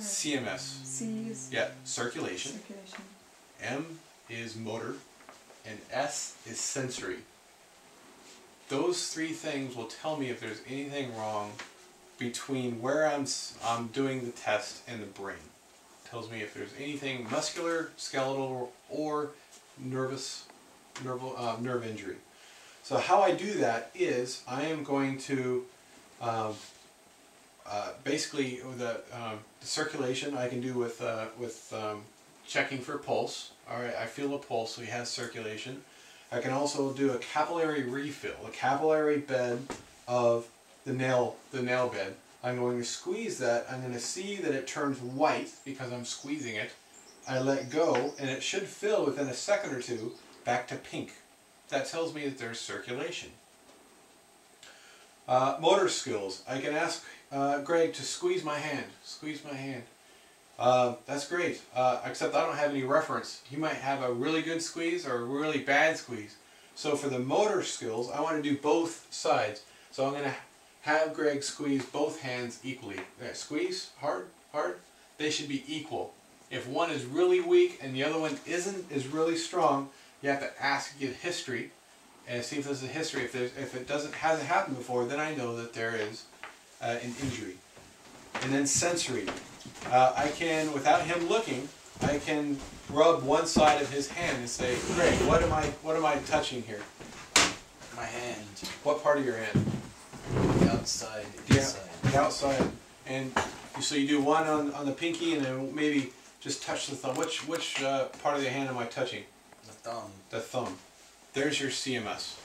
CMS. C is? Yeah, circulation. M is motor. And S is sensory. Those three things will tell me if there's anything wrong between where I'm doing the test and the brain. It tells me if there's anything muscular, skeletal, or nerve injury. So how I do that is I am going to basically the circulation I can do with checking for pulse. All right, I feel a pulse, so he has circulation. I can also do a capillary refill, a capillary bed of the nail bed. I'm going to squeeze that. I'm going to see that it turns white because I'm squeezing it. I let go, and it should fill within a second or two back to pink. That tells me that there's circulation. Motor skills. I can ask Greg to squeeze my hand. Squeeze my hand. That's great, except I don't have any reference. He might have a really good squeeze or a really bad squeeze. So for the motor skills, I want to do both sides. So I'm going to have Greg squeeze both hands equally. Squeeze, hard, hard. They should be equal. If one is really weak and the other one is really strong, you have to ask, get history, and see if there's a history. If it hasn't happened before, then I know that there is an injury. And then sensory. I can, without him looking, I can rub one side of his hand and say, Greg, what am I touching here? My hand. What part of your hand? The outside. The inside. The outside. And so you do one on the pinky and then maybe just touch the thumb. Which part of the hand am I touching? The thumb. The thumb. There's your CMS.